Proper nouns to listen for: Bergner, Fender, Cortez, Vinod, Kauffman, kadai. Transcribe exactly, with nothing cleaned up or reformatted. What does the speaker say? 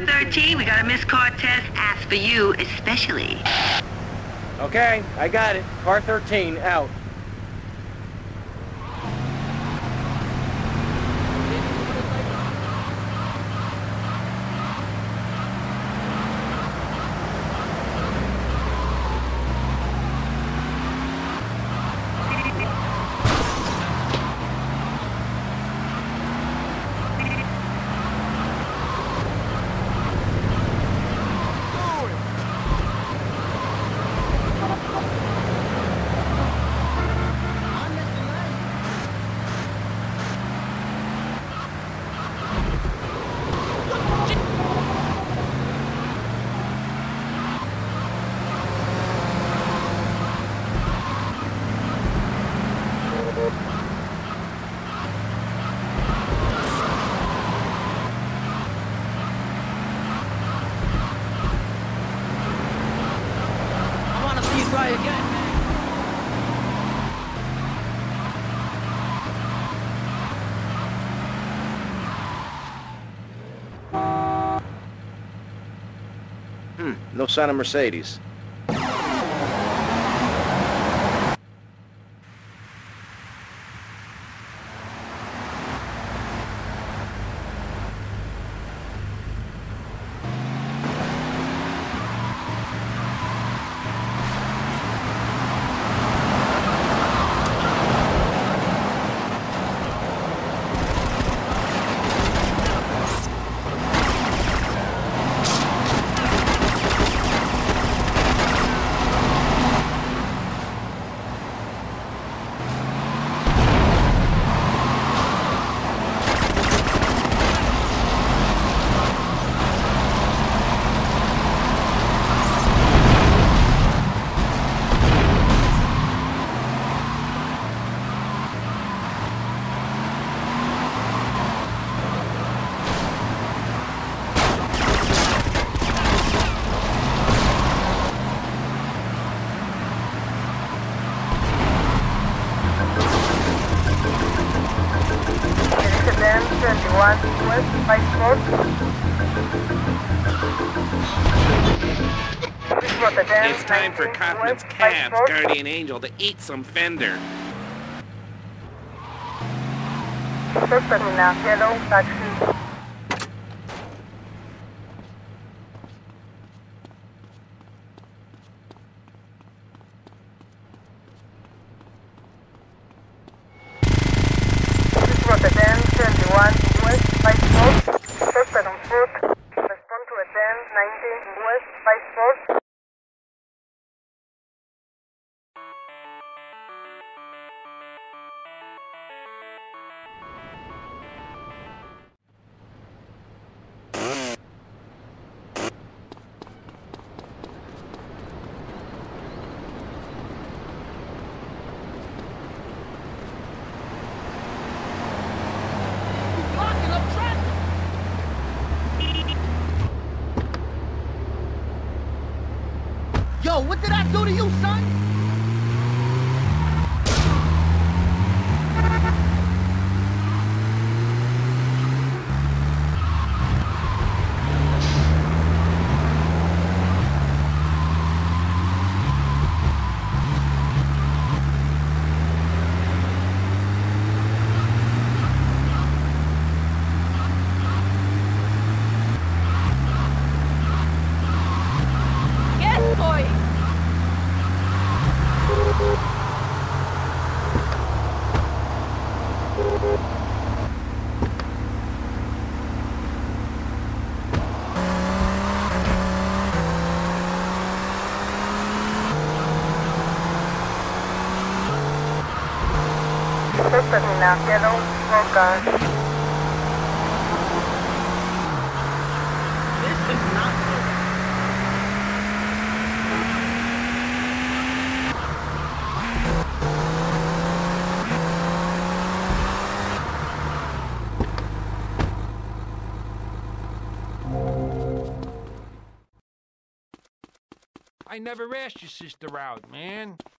five thirteen, we got a Miss Cortez, asked for you especially. Okay, I got it. Car thirteen, out. Hmm, no sign of Mercedes. It's time for Kauffman's calf, guardian angel, to eat some Fender. Yo, what did I do to you, son? Now, yellow, oh God. This is not good. I never asked your sister out, man.